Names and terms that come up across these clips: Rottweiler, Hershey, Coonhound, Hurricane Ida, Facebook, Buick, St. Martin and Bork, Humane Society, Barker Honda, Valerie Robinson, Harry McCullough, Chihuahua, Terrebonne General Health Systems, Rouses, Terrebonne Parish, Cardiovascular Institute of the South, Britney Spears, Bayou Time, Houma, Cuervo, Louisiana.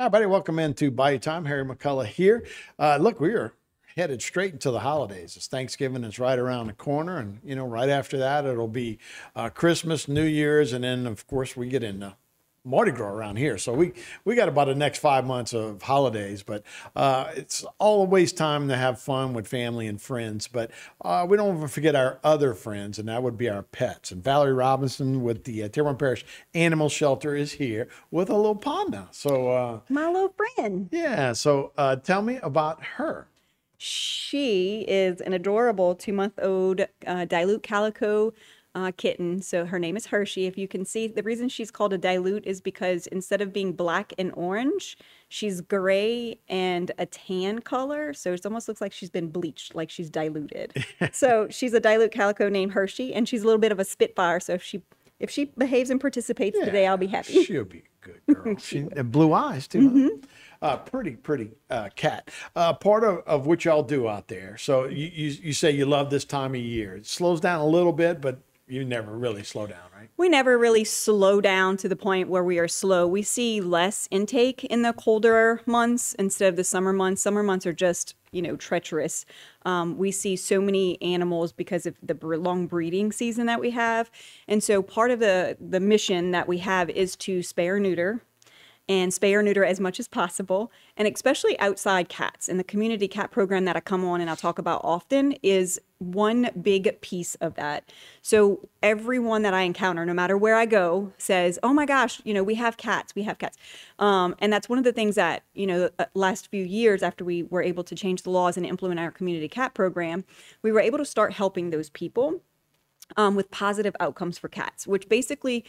Hi, everybody. Welcome into Bayou Time. Harry McCullough here. Look, we are headed straight into the holidays. It's Thanksgiving. It's right around the corner. And, you know, right after that, it'll be Christmas, New Year's. And then, of course, we get into Mardi Gras around here. So we got about the next 5 months of holidays. But it's always time to have fun with family and friends. But we don't ever forget our other friends, and that would be our pets. And Valerie Robinson with the Terrebonne Parish Animal Shelter is here with a little panda. So my little friend. Yeah. So tell me about her. She is an adorable 2-month-old dilute calico kitten. So her name is Hershey. If you can see, the reason she's called a dilute is because instead of being black and orange, she's gray and a tan color. So it almost looks like she's been bleached, like she's diluted. So she's a dilute calico named Hershey, and she's a little bit of a spitfire. So if she behaves and participates today, I'll be happy. She'll be good girl. She and blue eyes too. Mm-hmm. Pretty cat. Part of what y'all do out there. So you say you love this time of year. It slows down a little bit, but you never really slow down, right? We never really slow down to the point where we are slow. We see less intake in the colder months instead of the summer months. Summer months are just, you know, treacherous. We see so many animals because of the long breeding season that we have. And so part of the mission that we have is to spay-neuter, and spay or neuter as much as possible, and especially outside cats. And the community cat program that I come on and I'll talk about often is one big piece of that. So everyone that I encounter, no matter where I go, says, oh my gosh, you know, we have cats, we have cats. And that's one of the things that, you know, the last few years after we were able to change the laws and implement our community cat program, we were able to start helping those people with positive outcomes for cats, which basically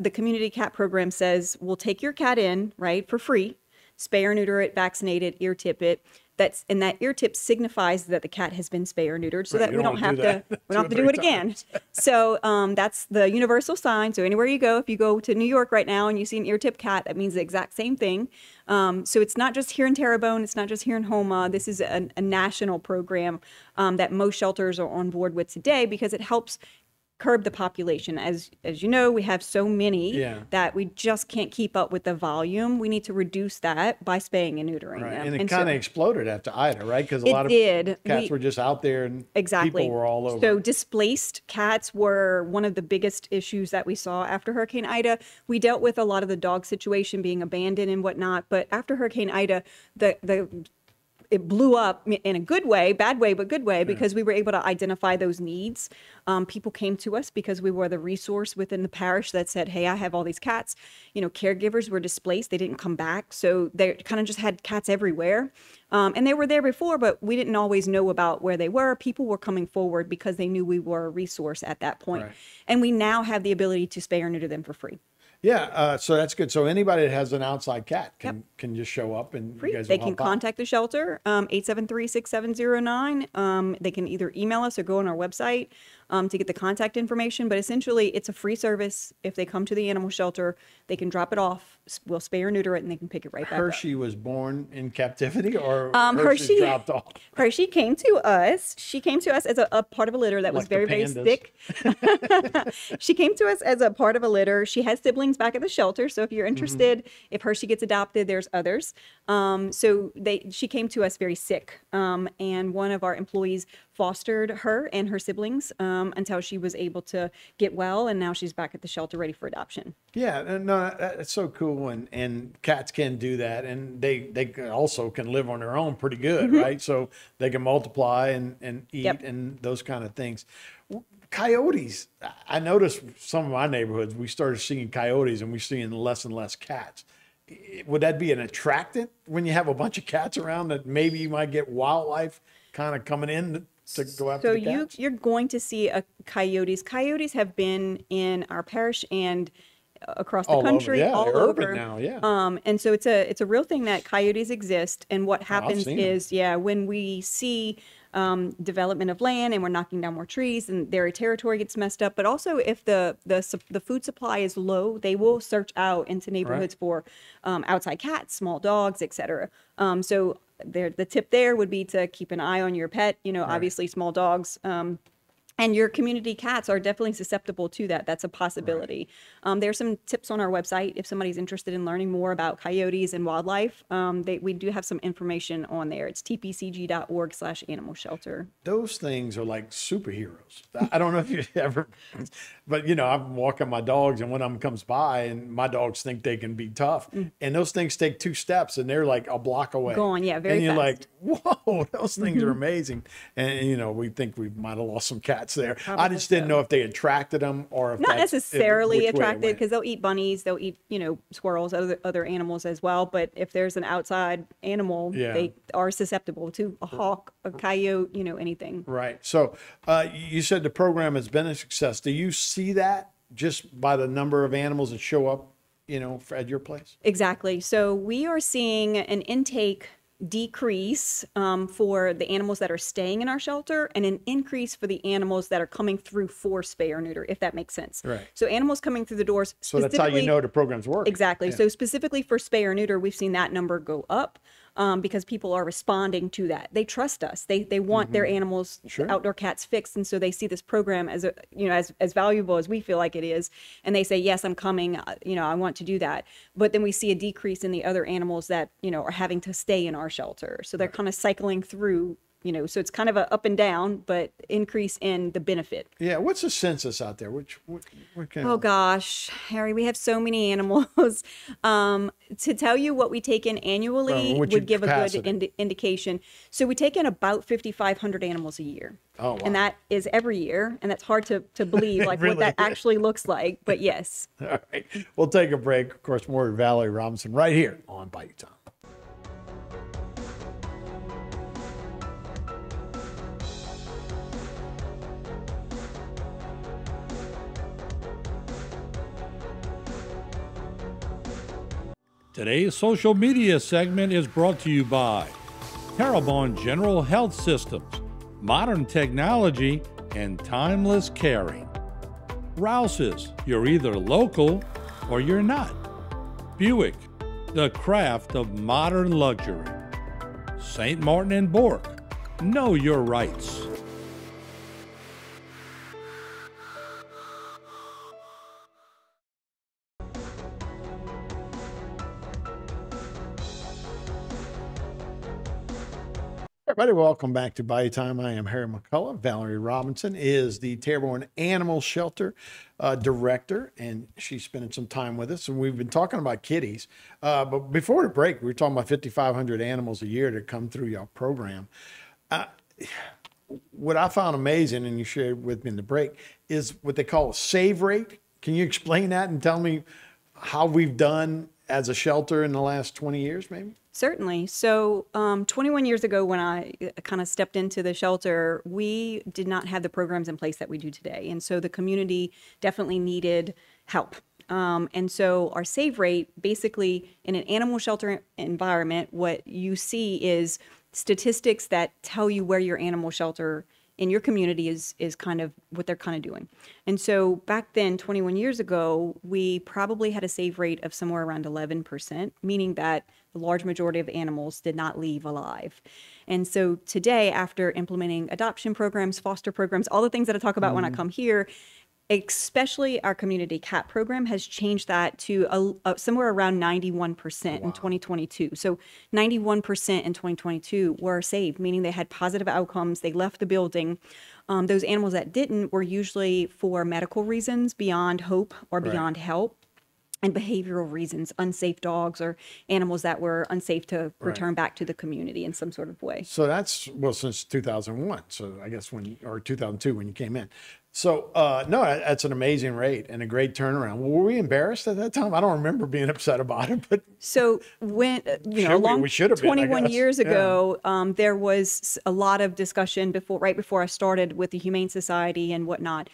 the community cat program says, we'll take your cat in, right, for free, spay or neuter it, vaccinate it, ear tip it. And that ear tip signifies that the cat has been spayed or neutered, so right, that we don't have to do it again. So that's the universal sign. So anywhere you go, if you go to New York right now and you see an ear tip cat, that means the exact same thing. So it's not just here in Terrebonne, it's not just here in Houma. This is a national program that most shelters are on board with today because it helps curb the population. As you know, we have so many that we just can't keep up with the volume. We need to reduce that by spaying and neutering them. And it kind of exploded after Ida, right? Because a lot of cats were just out there and people were all over. So displaced cats were one of the biggest issues that we saw after Hurricane Ida. We dealt with a lot of the dog situation being abandoned and whatnot, but after Hurricane Ida, it blew up in a good way, bad way, but good way, because we were able to identify those needs. People came to us because we were the resource within the parish that said, hey, I have all these cats. You know, caregivers were displaced. They didn't come back. So they kind of just had cats everywhere. And they were there before, but we didn't always know about where they were. People were coming forward because they knew we were a resource at that point. Right. And we now have the ability to spay or neuter them for free. Yeah, so that's good. So anybody that has an outside cat can just show up and you guys will help out. They can contact the shelter, 873-6709. They can either email us or go on our website to get the contact information. But essentially, it's a free service. If they come to the animal shelter, they can drop it off. We'll spay or neuter it, and they can pick it right back up. Hershey was born in captivity, or Hershey dropped off? Hershey came to us. She came to us as a part of a litter that was very, very sick. She came to us as a part of a litter. She has siblings back at the shelter, so if you're interested, if Hershey gets adopted, there's others. So she came to us very sick, and one of our employees fostered her and her siblings until she was able to get well, and now she's back at the shelter ready for adoption. Yeah, no, that's so cool, and cats can do that, and they also can live on their own pretty good, right? So they can multiply and eat and those kind of things. Coyotes. I noticed some of my neighborhoods, we started seeing coyotes and we're seeing less and less cats. Would that be an attractant when you have a bunch of cats around that maybe you might get wildlife kind of coming in to go after the cats? So you're going to see coyotes. Coyotes have been in our parish and across the country, all over. Urban now, and so it's a real thing that coyotes exist. And what happens is, when we see development of land and we're knocking down more trees and their territory gets messed up. But also if the food supply is low, they will search out into neighborhoods for outside cats, small dogs, etc. So the tip there would be to keep an eye on your pet, obviously small dogs, And your community cats are definitely susceptible to that. That's a possibility. Right. There's some tips on our website if somebody's interested in learning more about coyotes and wildlife. We do have some information on there. It's tpcg.org/animal shelter. Those things are like superheroes. I don't know if you ever, but you know, I'm walking my dogs and one of them comes by and my dogs think they can be tough. And those things take 2 steps and they're like a block away. Gone, yeah, very fast. And you're fast. Like, whoa, those things are amazing. And you know, we think we might have lost some cats there. Probably I just didn't know if they attracted them or if not necessarily attracted, because they'll eat bunnies, they'll eat, you know, squirrels, other animals as well. But if there's an outside animal, they are susceptible to a hawk, a coyote, you know, anything. Right. So you said the program has been a success. Do you see that just by the number of animals that show up, you know, at your place? Exactly. So we are seeing an intake decrease for the animals that are staying in our shelter and an increase for the animals that are coming through for spay or neuter, if that makes sense. Right. So animals coming through the doors. So that's how you know the program's working. Exactly. Yeah. So specifically for spay or neuter, we've seen that number go up because people are responding to that. They trust us. They want their animals, outdoor cats fixed. And so they see this program as, you know, as valuable as we feel like it is. And they say, yes, I'm coming. You know, I want to do that. But then we see a decrease in the other animals that, you know, are having to stay in our shelter. So they're kind of cycling through, you know, so it's kind of a up and down, but increase in the benefit. Yeah. What's the census out there? What kind of... Oh gosh, Harry, we have so many animals. To tell you what we take in annually would give capacity. A good indication. So we take in about 5,500 animals a year. Oh, wow. And that is every year. And that's hard to believe, like really what that actually looks like, but yes. All right. We'll take a break. Of course, more with Valerie Robinson right here on Bayou Time. Today's social media segment is brought to you by Terrebonne General Health Systems, modern technology and timeless caring. Rouses, you're either local or you're not. Buick, the craft of modern luxury. St. Martin and Bork, know your rights. Everybody, welcome back to Bayou Time. I am Harry McCullough. Valerie Robinson is the Terrebonne Animal Shelter Director, and she's spending some time with us. And we've been talking about kitties. But before the break, we were talking about 5,500 animals a year that come through your program. What I found amazing, and you shared with me in the break, is what they call a save rate. Can you explain that and tell me how we've done as a shelter in the last 20 years, maybe? Certainly. So 21 years ago, when I kind of stepped into the shelter, we did not have the programs in place that we do today. And so the community definitely needed help. And so our save rate, basically in an animal shelter environment, what you see is statistics that tell you where your animal shelter in your community is kind of what they're kind of doing. And so back then, 21 years ago, we probably had a save rate of somewhere around 11%, meaning that the large majority of animals did not leave alive. And so today, after implementing adoption programs, foster programs, all the things that I talk about when I come here, especially our community cat program has changed that to somewhere around 91% in 2022. So 91% in 2022 were saved, meaning they had positive outcomes. They left the building. Those animals that didn't were usually for medical reasons beyond hope or beyond help, and behavioral reasons, unsafe dogs or animals that were unsafe to return back to the community in some sort of way. So that's, well, since 2001. So I guess when, or 2002 when you came in. So, no, that's an amazing rate and a great turnaround. Were we embarrassed at that time? I don't remember being upset about it, but. So when, you know, we should have been, 21 years ago, there was a lot of discussion before, right before I started with the Humane Society and whatnot,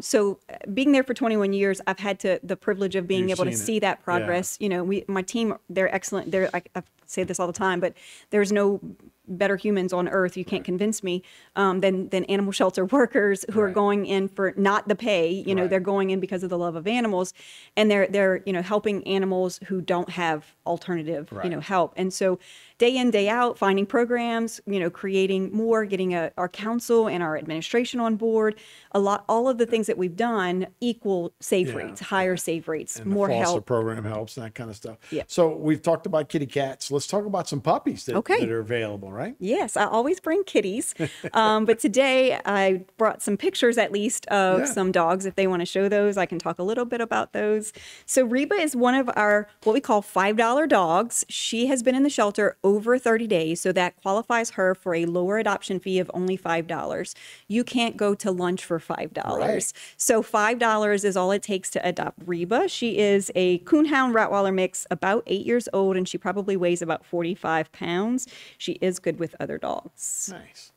So being there for 21 years, I've had the privilege of being able to see that progress. Yeah. You know, my team, they're excellent. I say this all the time, but there's no better humans on earth, you can't convince me, than animal shelter workers who are going in for not the pay. You know, they're going in because of the love of animals, and they're you know, helping animals who don't have alternative you know, help. And so day in, day out, finding programs, you know, creating more, getting our council and our administration on board. All of the things that we've done equal save rates, higher save rates, and more help. The program helps, that kind of stuff. Yeah. So we've talked about kitty cats. Let's talk about some puppies that are available, right? Right? Yes, I always bring kitties, but today I brought some pictures, at least, of some dogs. If they want to show those, I can talk a little bit about those. So Reba is one of our, what we call, $5 dogs. She has been in the shelter over 30 days, so that qualifies her for a lower adoption fee of only $5. You can't go to lunch for $5. Right. So $5 is all it takes to adopt Reba. She is a Coonhound Rottweiler mix, about 8 years old, and she probably weighs about 45 pounds. She is good with other dogs. Nice.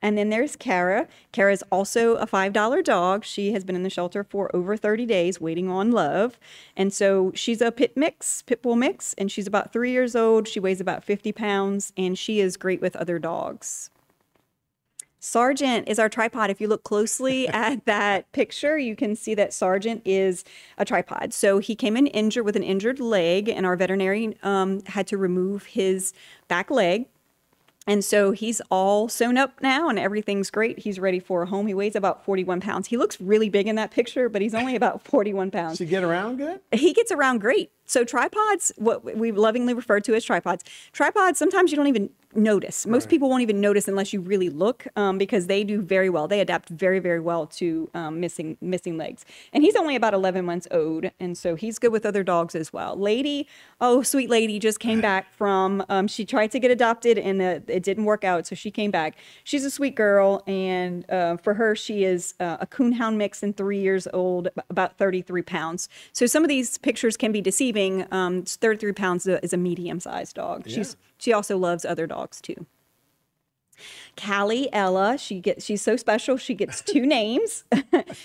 And then there's Kara. Kara is also a $5 dog. She has been in the shelter for over 30 days, waiting on love. And so she's a pit bull mix, and she's about 3 years old. She weighs about 50 pounds, and she is great with other dogs. Sergeant is our tripod. If you look closely at that picture, you can see that Sergeant is a tripod. So he came in injured with an injured leg, and our veterinarian had to remove his back leg. And so he's all sewn up now, and everything's great. He's ready for a home. He weighs about 41 pounds. He looks really big in that picture, but he's only about 41 pounds. Does he get around good? He gets around great. So tripods, what we lovingly refer to as tripods. Tripods, sometimes you don't even notice. Most people won't even notice unless you really look, because they do very well. They adapt very, very well to missing legs. And he's only about 11 months old, and so he's good with other dogs as well. Lady, oh, sweet Lady, just came back from, she tried to get adopted, and it didn't work out, so she came back. She's a sweet girl, and for her, she is a Coonhound mix and 3 years old, about 33 pounds. So some of these pictures can be deceiving. 33 pounds is a medium-sized dog. Yeah. She also loves other dogs too. Callie Ella, she's so special. She gets two names.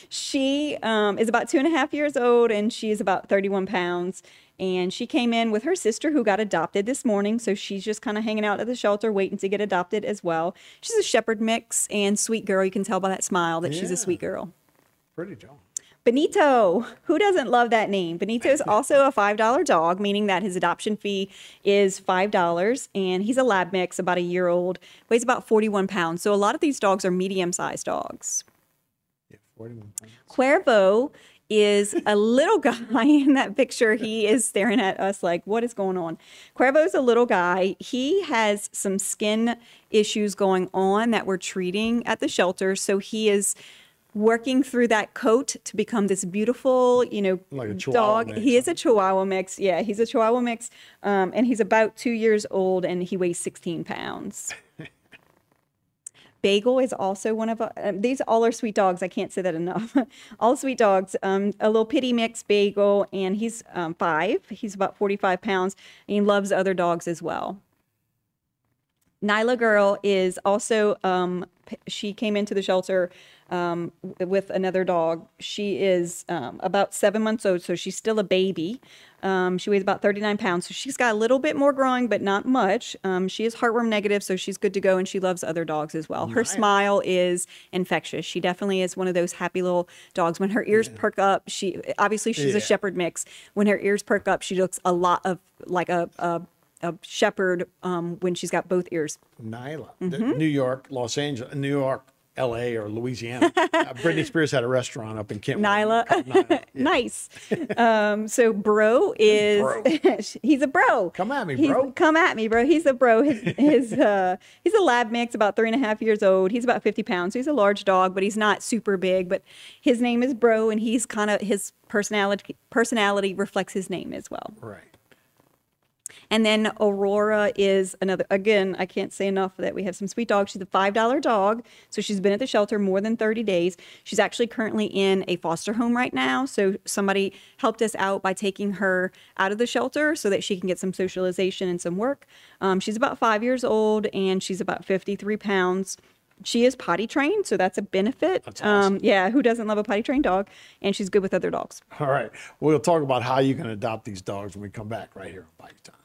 She is about 2.5 years old, and she is about 31 pounds. And she came in with her sister, who got adopted this morning. So she's just kind of hanging out at the shelter, waiting to get adopted as well. She's a shepherd mix and sweet girl. You can tell by that smile that she's a sweet girl. Pretty job. Benito, who doesn't love that name? Benito is also a $5 dog, meaning that his adoption fee is $5, and he's a lab mix, about a year old, weighs about 41 pounds. So a lot of these dogs are medium-sized dogs. Yeah, 41 pounds. Cuervo is a little guy in that picture. He is staring at us like, what is going on? Cuervo's a little guy. He has some skin issues going on that we're treating at the shelter, so he is working through that coat to become this beautiful, you know, like a dog. Mix. He is a Chihuahua mix. Yeah, he's a Chihuahua mix, and he's about 2 years old, and he weighs 16 pounds. Bagel is also one of these. All are sweet dogs. I can't say that enough. All sweet dogs. A little pitty mix, Bagel, and he's 5. He's about 45 pounds, and he loves other dogs as well. Nyla Girl is also, she came into the shelter with another dog. She is about 7 months old, so she's still a baby. She weighs about 39 pounds, so she's got a little bit more growing, but not much. She is heartworm negative, so she's good to go, and she loves other dogs as well. Her smile is infectious. She definitely is one of those happy little dogs. When her ears perk up, she's a shepherd mix. When her ears perk up, she looks a lot of like a shepherd when she's got both ears. Nyla, New York, Los Angeles, New York, L.A. or Louisiana. Britney Spears had a restaurant up in Kent. Nyla, Nyla. Yeah. Nice. So Bro is he's a bro. Come at me, bro. Come at me, bro. He's a bro. He's a lab mix, about 3.5 years old. He's about 50 pounds. So he's a large dog, but he's not super big. But his name is Bro, and he's kind of his personality reflects his name as well. Right. And then Aurora is another, again, I can't say enough that we have some sweet dogs. She's a $5 dog, so she's been at the shelter more than 30 days. She's actually currently in a foster home right now, so somebody helped us out by taking her out of the shelter so that she can get some socialization and some work. She's about 5 years old, and she's about 53 pounds. She is potty trained, so that's a benefit. That's awesome. Yeah, who doesn't love a potty trained dog? And she's good with other dogs. All right. We'll talk about how you can adopt these dogs when we come back right here on Bayou Time.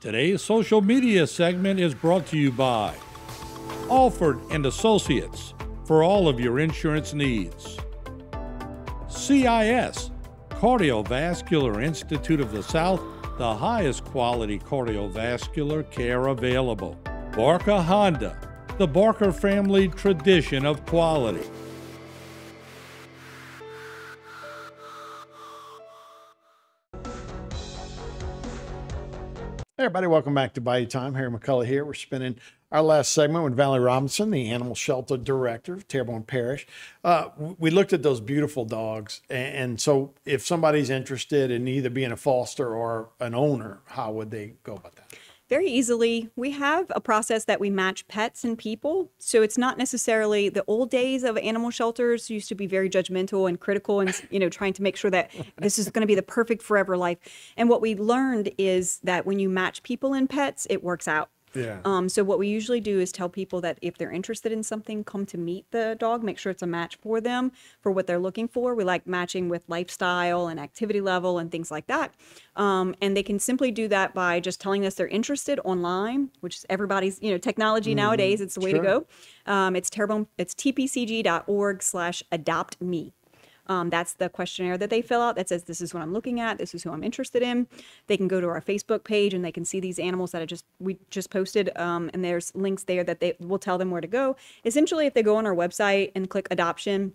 Today's social media segment is brought to you by Alford & Associates for all of your insurance needs. CIS, Cardiovascular Institute of the South, the highest quality cardiovascular care available. Barker Honda, the Barker family tradition of quality. Hey everybody, welcome back to Bayou Time. Harry McCullough here. We're spending our last segment with Valerie Robinson, the Animal Shelter Director of Terrebonne Parish. We looked at those beautiful dogs, and so if somebody's interested in either being a foster or an owner, how would they go about that? Very easily. We have a process that we match pets and people. So it's not necessarily the old days of animal shelters used to be very judgmental and critical and, you know, trying to make sure that this is going to be the perfect forever life. And what we learned is that when you match people and pets, it works out. Yeah. So what we usually do is tell people that if they're interested in something, come to meet the dog, make sure it's a match for them, for what they're looking for. We like matching with lifestyle and activity level and things like that. And they can simply do that by just telling us they're interested online, which is everybody's, you know, technology nowadays. It's the way to go. It's Terrebonne, it's tpcg.org/adoptme. That's the questionnaire that they fill out that says, this is what I'm looking at. This is who I'm interested in. They can go to our Facebook page and they can see these animals that we just posted. And there's links there that they will tell them where to go. Essentially, if they go on our website and click adoption,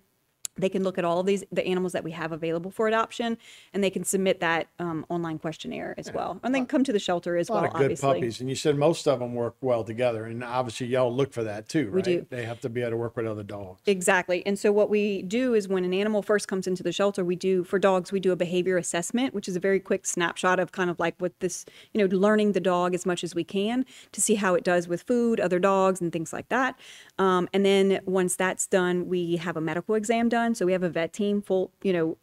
they can look at all of the animals that we have available for adoption, and they can submit that online questionnaire as well. And then come to the shelter as well, obviously. A lot of good puppies. And you said most of them work well together. And obviously, y'all look for that too, right? We do. They have to be able to work with other dogs. Exactly. And so what we do is when an animal first comes into the shelter, we do, for dogs, we do a behavior assessment, which is a very quick snapshot of kind of like what this, you know, learning the dog as much as we can to see how it does with food, other dogs, and things like that. And then once that's done, we have a medical exam done. So we have a vet team, full, you know,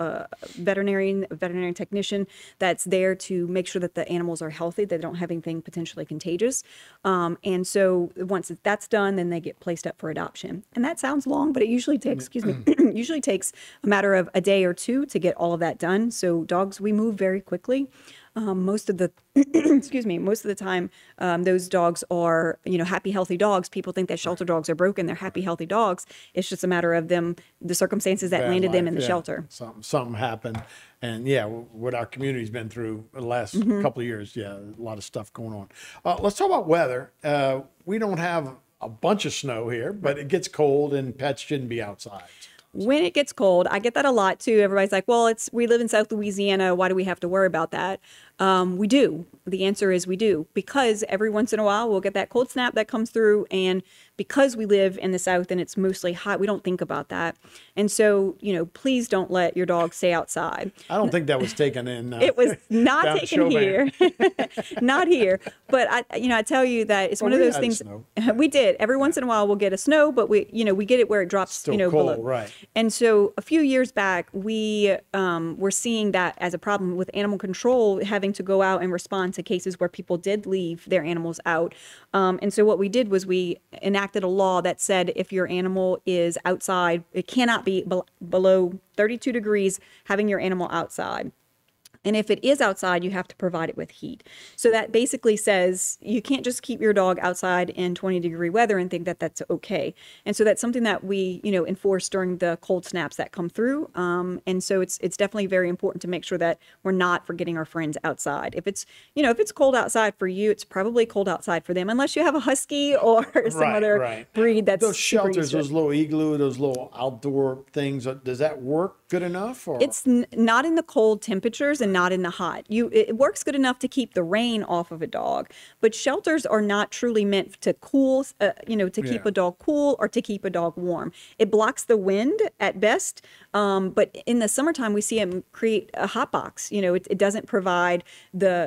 veterinarian technician that's there to make sure that the animals are healthy, they don't have anything potentially contagious. And so once that's done, then they get placed up for adoption. And that sounds long, but it usually takes, excuse me, usually takes a matter of a day or two to get all of that done. So dogs, we move very quickly. Most of the, excuse me, most of the time, those dogs are, you know, happy, healthy dogs. People think that shelter dogs are broken. They're happy, healthy dogs. It's just a matter of them, the circumstances that landed them in the shelter. Something happened. And yeah, what our community's been through the last couple of years. Yeah, a lot of stuff going on. Let's talk about weather. We don't have a bunch of snow here, but it gets cold and pets shouldn't be outside. When it gets cold, I get that a lot too. Everybody's like, well, we live in South Louisiana. Why do we have to worry about that? We do. The answer is we do, because every once in a while we'll get that cold snap that comes through. And because we live in the South and it's mostly hot, we don't think about that. And so, you know, please don't let your dog stay outside. I don't think that was taken in. It was not taken here. Not here. But I, you know, I tell you that it's one of those things. We did. Every once in a while we'll get a snow, but we, you know, we get it where it drops, still, you know, cold, below. Right. And so a few years back, we were seeing that as a problem with animal control having to go out and respond to cases where people did leave their animals out. And so what we did was we enacted a law that said if your animal is outside, it cannot be below 32 degrees having your animal outside. And if it is outside, you have to provide it with heat. So that basically says you can't just keep your dog outside in 20-degree weather and think that that's okay. And so that's something that we, you know, enforce during the cold snaps that come through. And so it's definitely very important to make sure that we're not forgetting our friends outside. If it's, you know, if it's cold outside for you, it's probably cold outside for them, unless you have a husky or some other breed that's those shelters, those little igloo, those little outdoor things. Does that work good enough? Or? It's not in the cold temperatures and not in the hot. It works good enough to keep the rain off of a dog, but shelters are not truly meant to cool, you know, to keep a dog cool or to keep a dog warm. It blocks the wind at best, but in the summertime we see them create a hot box. You know, it doesn't provide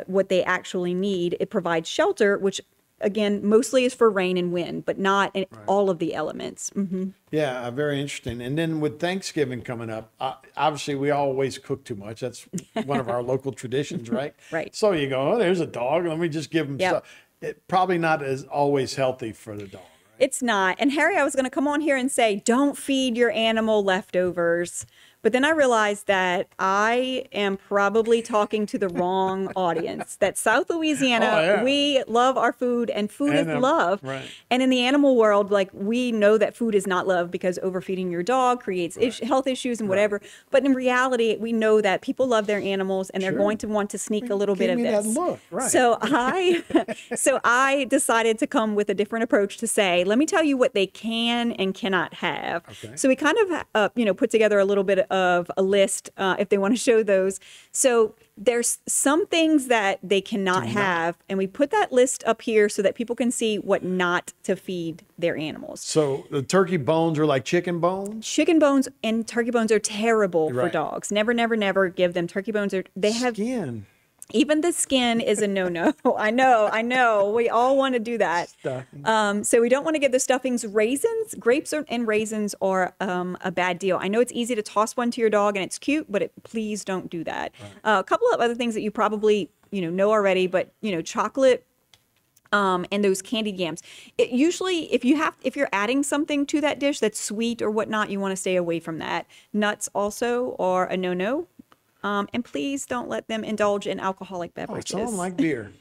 what they actually need. It provides shelter, which again, mostly is for rain and wind, but not in all of the elements. Mm-hmm. Yeah, very interesting. And then with Thanksgiving coming up, obviously we always cook too much. That's one of our local traditions, right? Right. So you go, oh, there's a dog. Let me just give him stuff. It, probably not as always healthy for the dog. Right? It's not. And Harry, I was going to come on here and say, don't feed your animal leftovers. But then I realized that I am probably talking to the wrong audience, that South Louisiana, we love our food and food is love. Right. And in the animal world, like we know that food is not love because overfeeding your dog creates health issues and whatever. But in reality, we know that people love their animals and they're going to want to sneak a little bit of this. That look. Right. So I decided to come with a different approach to say, let me tell you what they can and cannot have. Okay. So we kind of, you know, put together a little bit of a list if they want to show those. So there's some things that they cannot have, and we put that list up here so that people can see what not to feed their animals. So the turkey bones are like chicken bones? Chicken bones and turkey bones are terrible for dogs. Never, never, never give them turkey bones. They have skin. Even the skin is a no-no. I know. We all want to do that. So we don't want to give the stuffings. Raisins, grapes and raisins are a bad deal. I know it's easy to toss one to your dog and it's cute, but please don't do that. A couple of other things that you probably know already, but chocolate. And those candied yams. It usually, if you're adding something to that dish that's sweet or whatnot, you want to stay away from that. Nuts also are a no-no. And please don't let them indulge in alcoholic beverages. Oh, some like beer.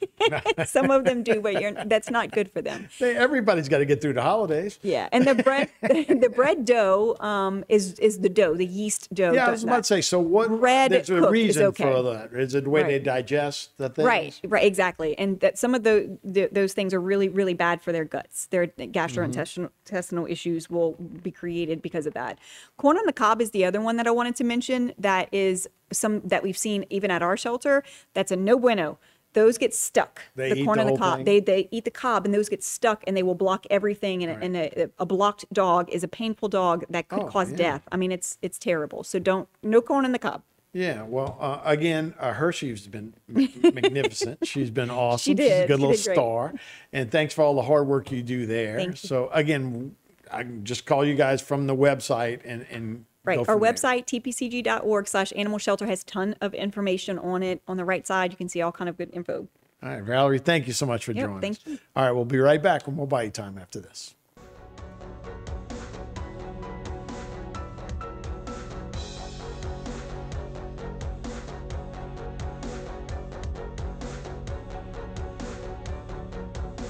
Some of them do, but that's not good for them. Everybody's got to get through the holidays. Yeah, and the bread, the bread dough is the dough, the yeast dough. Yeah, I was about to say. So what? There's a reason for that. Is it the way they digest the things? Right, exactly. And that some of those things are really, really bad for their guts. Their gastrointestinal issues will be created because of that. Corn on the cob is the other one that I wanted to mention. That is some that we've seen even at our shelter. That's a no bueno. Those get stuck. The corn on the cob. They eat the cob and those get stuck and they will block everything. And, a blocked dog is a painful dog that could cause death. I mean, it's terrible. So no corn on the cob. Yeah, well, again, Hershey's been magnificent. She's been awesome. She's a good little star. And thanks for all the hard work you do there. Thank you. So again, I can just call you guys from the website and our website, tpcg.org/animal shelter, has a ton of information on it. On the right side, you can see all kind of good info. All right, Valerie, thank you so much for joining us. Thank you. All right, we'll be right back with more Bayou Time after this.